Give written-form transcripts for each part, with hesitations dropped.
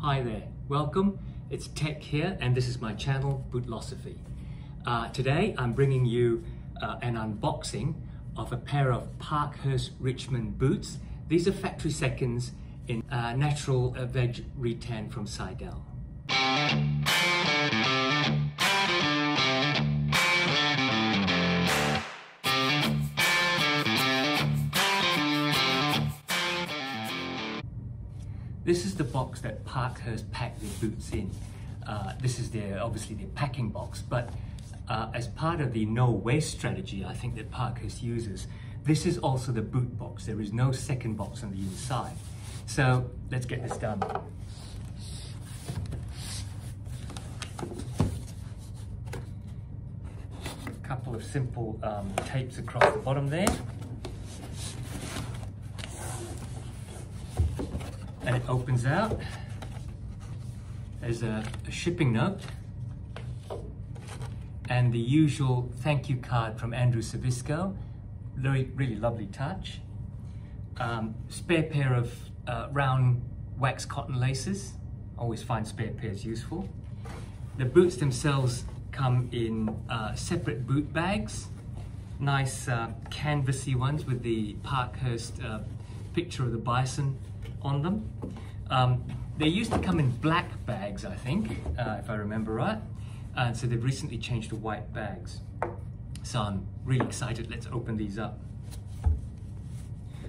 Hi there, welcome. It's Tech here and this is my channel, Bootlosophy. Today I'm bringing you an unboxing of a pair of Parkhurst Richmond boots. These are factory seconds in natural veg retan from Seidel. This is the box that Parkhurst packed their boots in. This is obviously their packing box, but as part of the no waste strategy I think that Parkhurst uses, this is also the boot box. There is no second box on the inside. So let's get this done. A couple of simple tapes across the bottom there. And it opens out. There's a shipping note and the usual thank you card from Andrew Savisco. Really lovely touch. Spare pair of round wax cotton laces. Always find spare pairs useful. The boots themselves come in separate boot bags. Nice canvassy ones with the Parkhurst picture of the bison on them. They used to come in black bags, I think, if I remember right, and so they've recently changed to white bags. So I'm really excited. Let's open these up.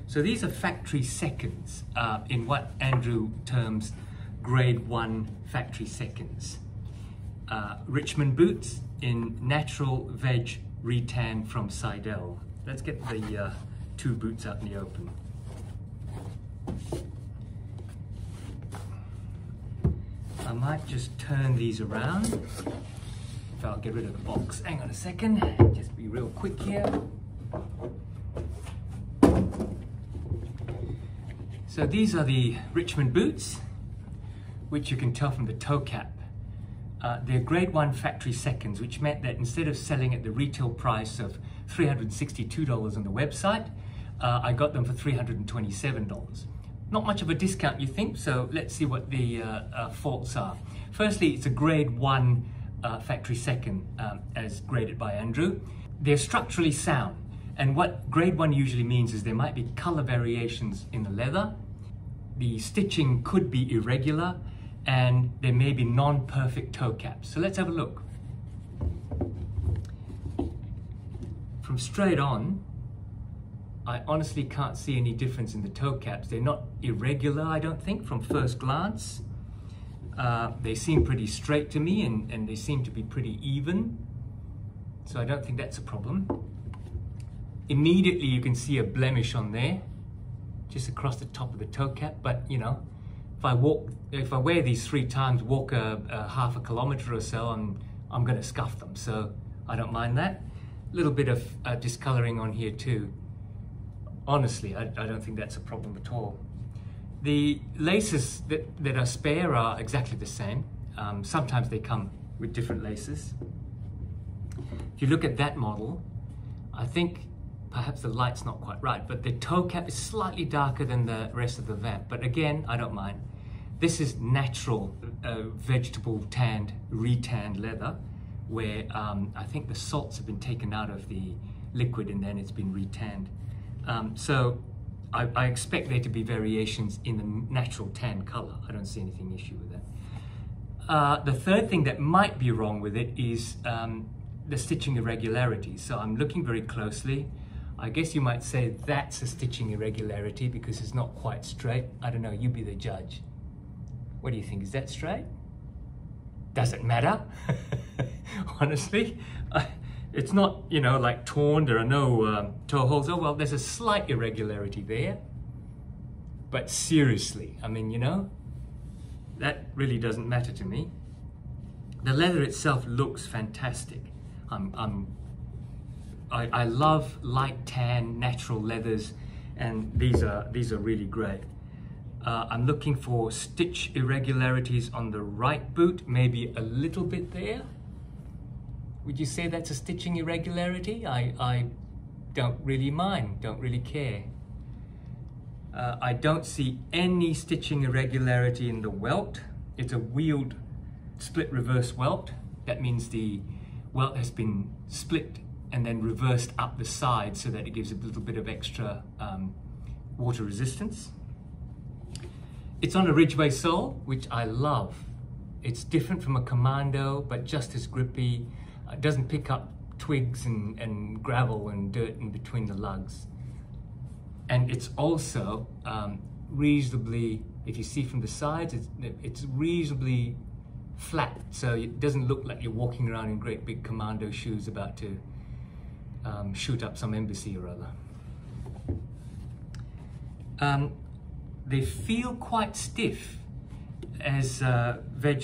So these are factory seconds in what Andrew terms grade 1 factory seconds. Richmond boots in natural veg retan from Seidel. Let's get the two boots out in the open. I might just turn these around, if I'll get rid of the box. Hang on a second, just be real quick here. So these are the Richmond boots, which you can tell from the toe cap. They're grade 1 factory seconds, which meant that instead of selling at the retail price of $362 on the website, I got them for $327. Not much of a discount, you think, so let's see what the faults are. Firstly, it's a grade 1 factory second, as graded by Andrew. They're structurally sound, and what grade 1 usually means is there might be color variations in the leather, the stitching could be irregular, and there may be non-perfect toe caps. So let's have a look. From straight on, I honestly can't see any difference in the toe caps. They're not irregular, I don't think, from first glance. They seem pretty straight to me and they seem to be pretty even. So I don't think that's a problem. Immediately you can see a blemish on there, just across the top of the toe cap. But you know, if I wear these 3 times, walk a half a kilometer or so, I'm gonna scuff them. So I don't mind that. A little bit of discoloring on here too. Honestly, I don't think that's a problem at all. The laces that are spare are exactly the same. Sometimes they come with different laces. If you look at that model, I think perhaps the light's not quite right, but the toe cap is slightly darker than the rest of the vamp. But again, I don't mind. This is natural vegetable tanned, retanned leather, where I think the salts have been taken out of the liquid and then it's been retanned. So I expect there to be variations in the natural tan color. I don't see anything issue with that. The third thing that might be wrong with it is the stitching irregularity. So I'm looking very closely. I guess you might say that's a stitching irregularity because it's not quite straight. I don't know, you be the judge. What do you think, is that straight? Does it matter? Honestly. It's not, you know, like torn, there are no toe holes. Oh, well, there's a slight irregularity there. But seriously, I mean, you know, that really doesn't matter to me. The leather itself looks fantastic. I love light tan, natural leathers, and these are really great. I'm looking for stitch irregularities on the right boot, maybe a little bit there. Would you say that's a stitching irregularity? I don't really mind, don't really care. I don't see any stitching irregularity in the welt. It's a wheeled split reverse welt. That means the welt has been split and then reversed up the side so that it gives a little bit of extra water resistance. It's on a Ridgeway sole, which I love. It's different from a Commando, but just as grippy. It doesn't pick up twigs and gravel and dirt in between the lugs. And it's also reasonably, if you see from the sides, it's reasonably flat. So it doesn't look like you're walking around in great big Commando shoes about to shoot up some embassy or other. They feel quite stiff as veg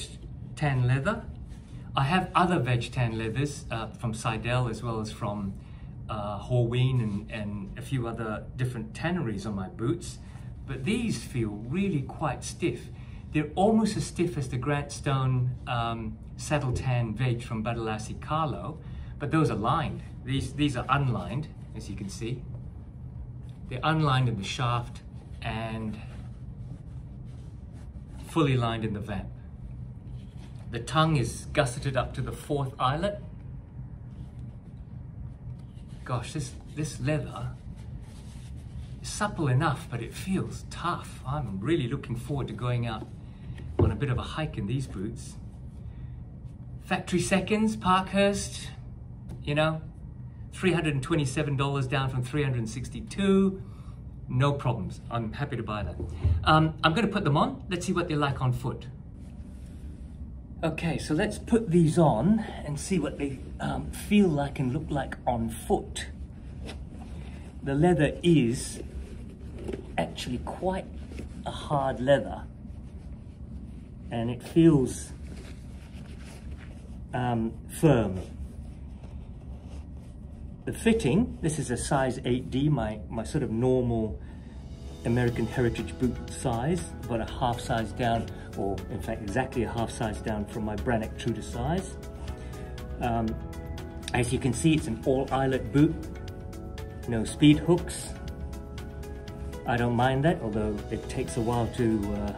tan leather. I have other veg tan leathers from Seidel as well as from Horween and a few other different tanneries on my boots, but these feel really quite stiff. They're almost as stiff as the Grant Stone saddle tan veg from Badalassi Carlo, but those are lined. These are unlined, as you can see. They're unlined in the shaft and fully lined in the vamp. The tongue is gusseted up to the fourth eyelet. Gosh, this leather is supple enough, but it feels tough. I'm really looking forward to going out on a bit of a hike in these boots. Factory seconds, Parkhurst, you know, $327 down from $362. No problems. I'm happy to buy that. I'm going to put them on. Let's see what they're like on foot. Okay, so let's put these on and see what they feel like and look like on foot. The leather is actually quite a hard leather, and it feels firm. The fitting, this is a size 8D, my sort of normal American Heritage boot size, about a half size down, or in fact exactly a half size down from my Brannock Tudor size. As you can see, it's an all eyelet boot, no speed hooks. I don't mind that, although it takes a while to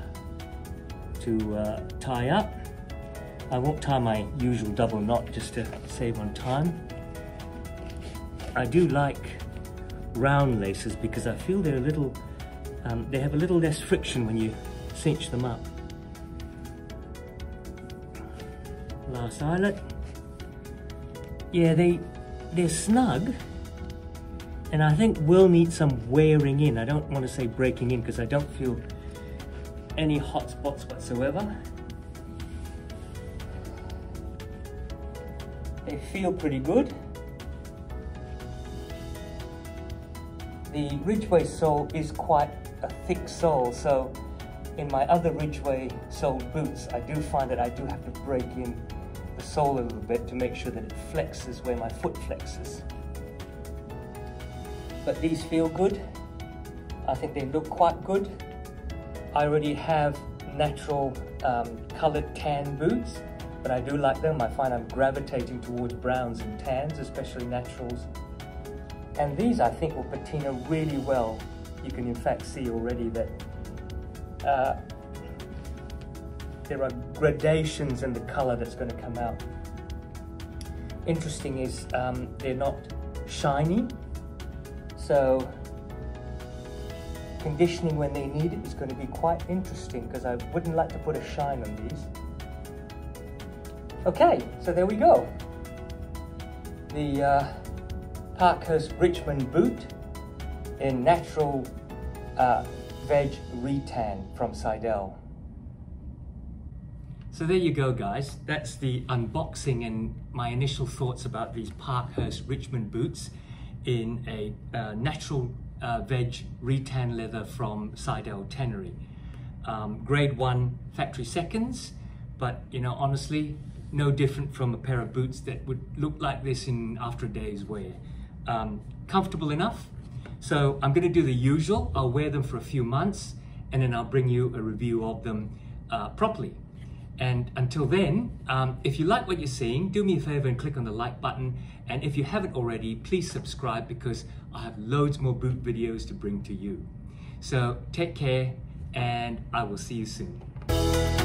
tie up. I won't tie my usual double knot just to save on time. I do like round laces because I feel they're a little, they have a little less friction when you cinch them up. Last eyelet. Yeah, they're snug, and I think will need some wearing in. I don't want to say breaking in because I don't feel any hot spots whatsoever. They feel pretty good. The Ridgeway sole is quite a thick sole, so in my other Ridgeway sole boots, I do find that I do have to break in the sole a little bit to make sure that it flexes where my foot flexes. But these feel good. I think they look quite good. I already have natural coloured tan boots, but I do like them. I find I'm gravitating towards browns and tans, especially naturals. And these, I think, will patina really well. You can in fact see already that there are gradations in the color that's going to come out. Interesting is they're not shiny, so conditioning when they need it is going to be quite interesting because I wouldn't like to put a shine on these. Okay, so there we go. The Parkhurst Richmond boot in natural veg retan from Seidel. So there you go, guys. That's the unboxing and my initial thoughts about these Parkhurst Richmond boots in a natural veg retan leather from Seidel Tannery. Grade 1 factory seconds, but you know, honestly, no different from a pair of boots that would look like this in after a day's wear. Comfortable enough, so I'm going to do the usual. I'll wear them for a few months and then I'll bring you a review of them properly. And until then, if you like what you're seeing, do me a favor and click on the like button, and if you haven't already, please subscribe because I have loads more boot videos to bring to you. So take care, and I will see you soon.